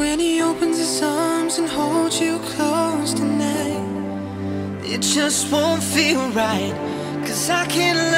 When he opens his arms and holds you close tonight, it just won't feel right, 'cause I can't